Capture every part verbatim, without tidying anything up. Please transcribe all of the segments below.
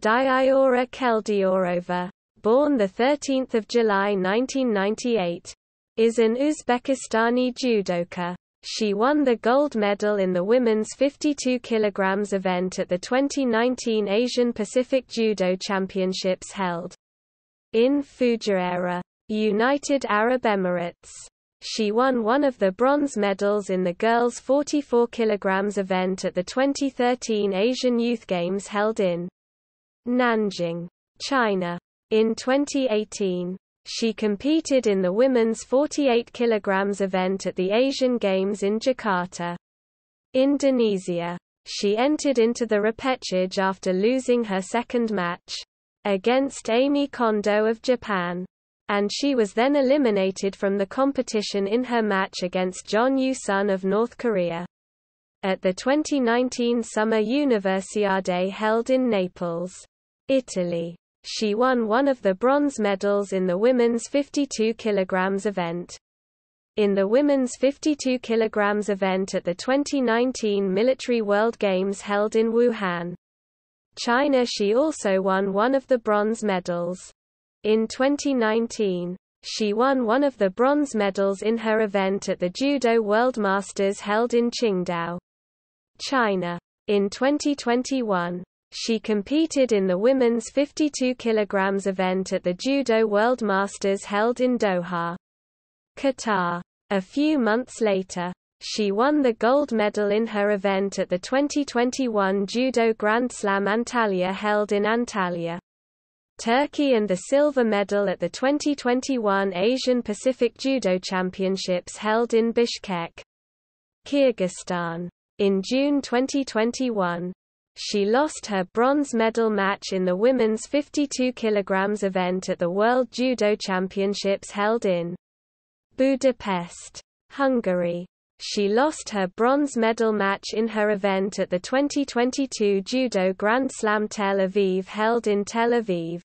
Diyora Keldiyorova, born the thirteenth of July nineteen ninety-eight, is an Uzbekistani judoka. She won the gold medal in the women's fifty-two kilograms event at the twenty nineteen Asian-Pacific Judo Championships held in Fujairah, United Arab Emirates. She won one of the bronze medals in the girls' forty-four kilograms event at the twenty thirteen Asian Youth Games held in Nanjing, China. In twenty eighteen, she competed in the women's forty-eight kilograms event at the Asian Games in Jakarta, Indonesia. She entered into the repechage after losing her second match against Amy Kondo of Japan, and she was then eliminated from the competition in her match against Jon Yu-sun of North Korea at the twenty nineteen Summer Universiade held in Naples, Italy. She won one of the bronze medals in the women's fifty-two kilograms event. In the women's fifty-two kilograms event at the twenty nineteen Military World Games held in Wuhan, China, she also won one of the bronze medals. In twenty nineteen, she won one of the bronze medals in her event at the Judo World Masters held in Qingdao, China. In twenty twenty-one, she competed in the women's fifty-two kilograms event at the Judo World Masters held in Doha, Qatar. A few months later, she won the gold medal in her event at the twenty twenty-one Judo Grand Slam Antalya held in Antalya, Turkey, and the silver medal at the twenty twenty-one Asian Pacific Judo Championships held in Bishkek, Kyrgyzstan. In June twenty twenty-one, she lost her bronze medal match in the women's fifty-two kilograms event at the World Judo Championships held in Budapest, Hungary. She lost her bronze medal match in her event at the twenty twenty-two Judo Grand Slam Tel Aviv held in Tel Aviv,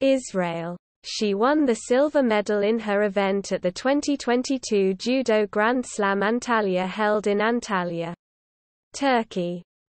Israel. She won the silver medal in her event at the twenty twenty-two Judo Grand Slam Antalya held in Antalya, Turkey.